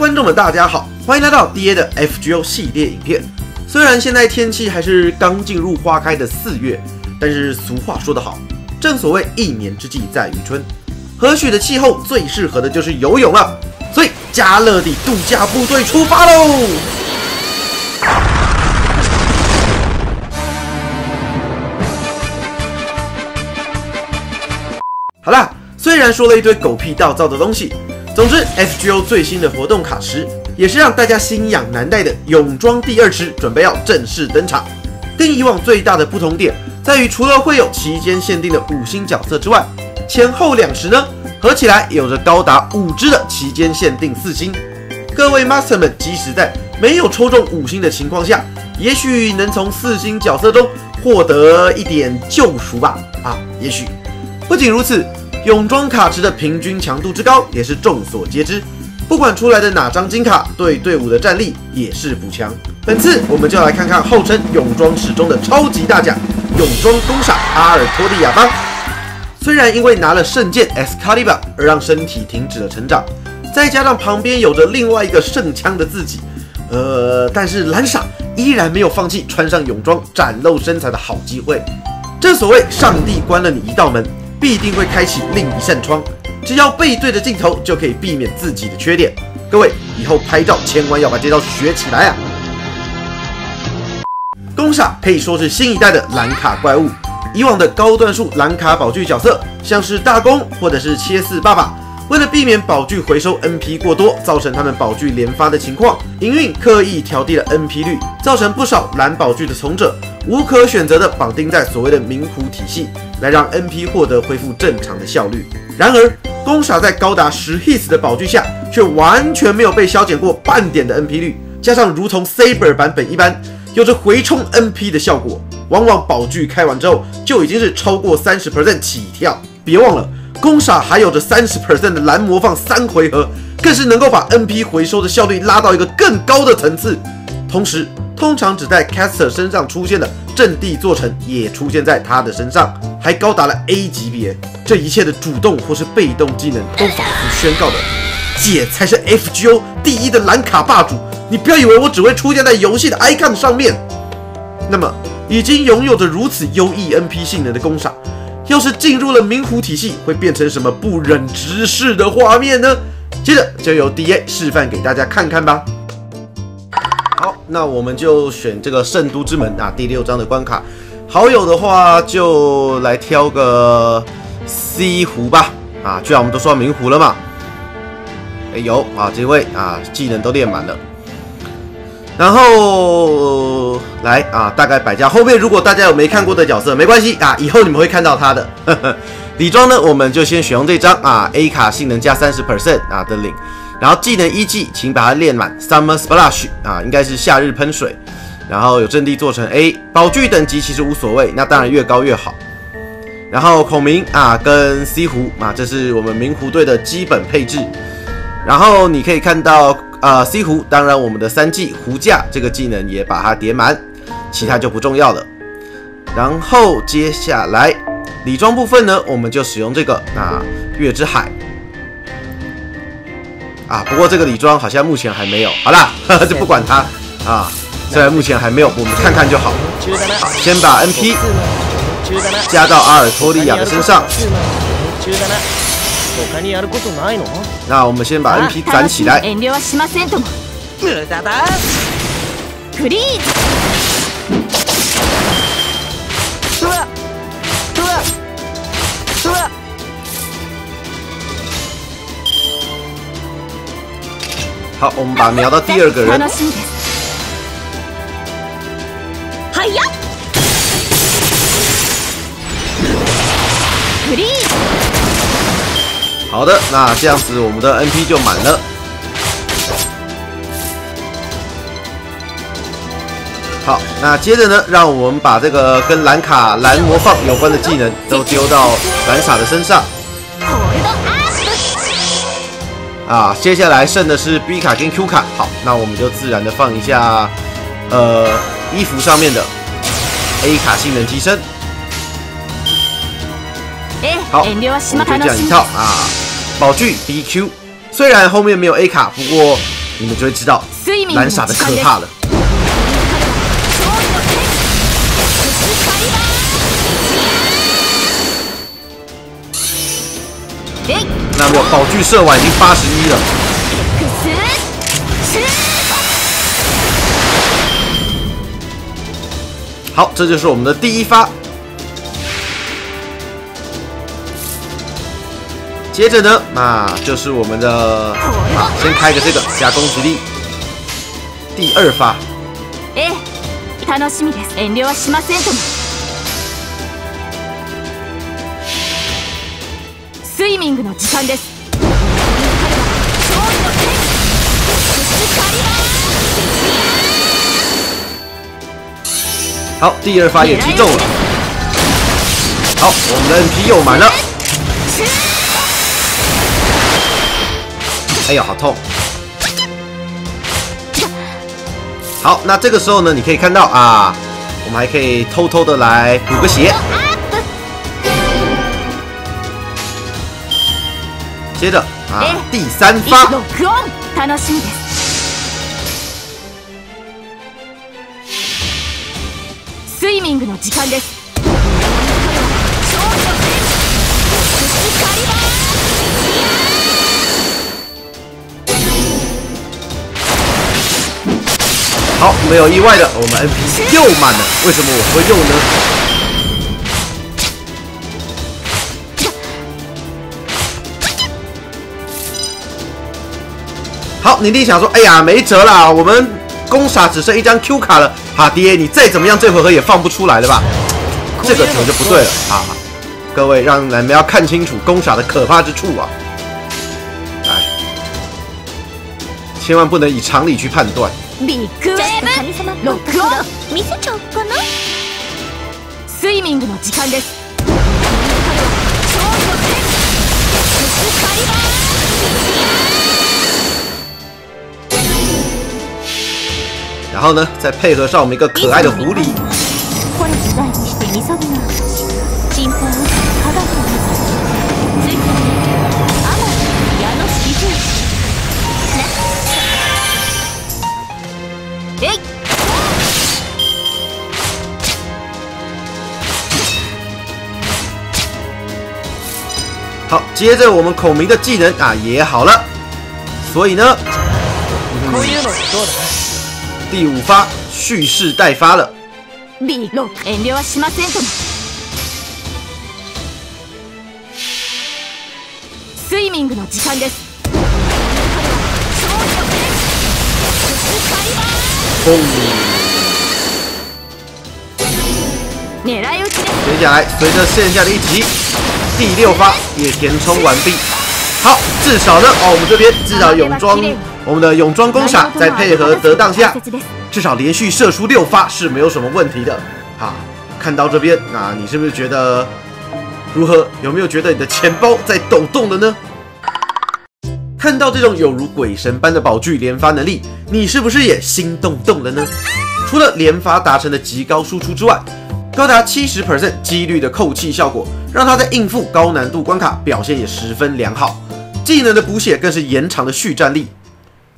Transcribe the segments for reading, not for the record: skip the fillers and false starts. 观众们，大家好，欢迎来到 DA 的 FGO 系列影片。虽然现在天气还是刚进入花开的4月，但是俗话说得好，正所谓一年之计在于春，和煦的气候最适合的就是游泳了。所以加勒比度假部队出发喽！好啦，虽然说了一堆狗屁倒灶的东西。 总之 ，FGO 最新的活动卡池也是让大家心痒难耐的泳装第2池准备要正式登场。跟以往最大的不同点在于，除了会有期间限定的5星角色之外，前后2池呢合起来有着高达5只的期间限定4星。各位 Master 们，即使在没有抽中5星的情况下，也许能从4星角色中获得一点救赎吧？啊，也许。不仅如此。 泳装卡池的平均强度之高也是众所皆知，不管出来的哪张金卡，对队伍的战力也是补强。本次我们就来看看号称泳装史中的超级大奖——泳装公赏阿尔托利亚吧。虽然因为拿了圣剑 Escaliva 而让身体停止了成长，再加上旁边有着另外一个圣枪的自己，但是蓝傻依然没有放弃穿上泳装展露身材的好机会。正所谓上帝关了你一道门。 必定会开启另一扇窗，只要背对着镜头，就可以避免自己的缺点。各位以后拍照千万要把这招学起来啊！公傻可以说是新一代的蓝卡怪物，以往的高段数蓝卡宝具角色，像是大公或者是切四爸爸，为了避免宝具回收 NP 过多，造成他们宝具连发的情况，营运刻意调低了 NP 率，造成不少蓝宝具的从者无可选择的绑定在所谓的冥窟体系。 来让 NP 获得恢复正常的效率。然而，公傻在高达10 hits 的宝具下，却完全没有被削减过半点的 NP 率，加上如同 Saber 版本一般，有着回冲 NP 的效果。往往宝具开完之后，就已经是超过 30% 起跳。别忘了，公傻还有着 30% 的蓝魔放3回合，更是能够把 NP 回收的效率拉到一个更高的层次。同时，通常只在 Caster 身上出现的阵地做成，也出现在他的身上。 还高达了 A 级别，这一切的主动或是被动技能都仿佛宣告了，姐才是 FGO 第1的蓝卡霸主。你不要以为我只会出现在游戏的 icon 上面。那么，已经拥有着如此优异 NP 性能的公傻，要是进入了冥府体系，会变成什么不忍直视的画面呢？接着就由 DA 示范给大家看看吧。 好，那我们就选这个圣都之门啊，第6章的关卡。好友的话就来挑个 C 湖吧。啊，居然我们都说到冥湖了嘛。哎呦啊，这位啊，技能都练满了。然后来啊，大概摆架。后面如果大家有没看过的角色，没关系啊，以后你们会看到他的。呵呵底妆呢，我们就先选用这张啊 A 卡性能加 30% 啊的领。 然后技能1技，请把它练满 Summer Splash 啊，应该是夏日喷水。然后有阵地做成 A 宝具等级其实无所谓，那当然越高越好。然后孔明啊跟 C 湖啊，这是我们冥湖队的基本配置。然后你可以看到C 湖，当然我们的3技湖架这个技能也把它叠满，其他就不重要了。然后接下来礼装部分呢，我们就使用这个啊月之海。 啊，不过这个礼装好像目前还没有。好啦，呵呵就不管它啊，虽然目前还没有，我们看看就好。好，先把 NP 加到阿尔托利亚的身上。那我们先把 NP 攒起来。好，我们把瞄到第2个人。好的，那这样子我们的 NP 就满了。好，那接着呢，让我们把这个跟蓝卡、蓝魔放有关的技能都丢到蓝傻的身上。 啊，接下来剩的是 B 卡跟 Q 卡，好，那我们就自然的放一下，衣服上面的 A 卡性能提升。好，我们就这样一套啊，宝具 BQ， 虽然后面没有 A 卡，不过你们就会知道蓝傻的可怕了。 那我宝具射完已经81了，好，这就是我们的第一发。接着呢，那就是我们的，先开个这个加攻击力，第二发。スイミングの時間です。好，第二发也击中了。好，我们的 NP 又满了。哎呦，好痛！好，那这个时候呢，你可以看到啊，我们还可以偷偷的来补个血。 接着啊，第三发，好，没有意外的，我们 NP 又满了。为什么我说又呢？ 好，你一定想说，哎呀，没辙啦，我们公傻只剩一张 Q 卡了。哈 ，DA， 你再怎么样，这回合也放不出来了吧？这个可就不对了啊！各位，让你们要看清楚公傻的可怕之处啊！哎，千万不能以常理去判断。然后呢，再配合上我们一个可爱的狐狸。好，接着我们孔明的技能啊也好了，所以呢。第五发蓄势待发了。接下来，随着剩下的一集，第六发也填充完毕。好，至少呢，我们这边至少泳装。 我们的泳装攻傻在配合得当下，至少连续射出6发是没有什么问题的啊！看到这边啊，你是不是觉得如何？有没有觉得你的钱包在抖动的呢？看到这种有如鬼神般的宝具连发能力，你是不是也心动动了呢？除了连发达成的极高输出之外，高达 70% 几率的扣气效果，让它在应付高难度关卡表现也十分良好。技能的补血更是延长了续战力。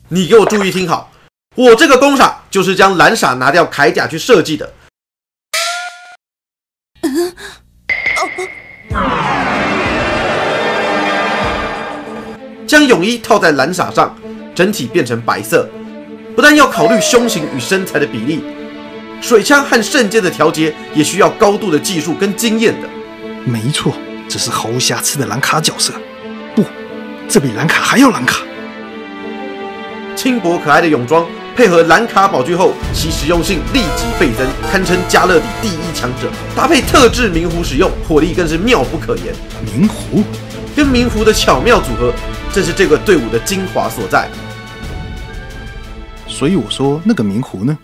你给我注意听好，我这个公傻就是将蓝傻拿掉铠甲去设计的。将泳衣套在蓝傻上，整体变成白色。不但要考虑胸型与身材的比例，水枪和圣剑的调节也需要高度的技术跟经验的。没错，这是毫无瑕疵的蓝卡角色。不，这比蓝卡还要蓝卡。 轻薄可爱的泳装配合蓝卡宝具后，其实用性立即倍增，堪称加勒比第一强者。搭配特制明壶使用，火力更是妙不可言。明壶跟明壶的巧妙组合，正是这个队伍的精华所在。所以我说那个明壶呢？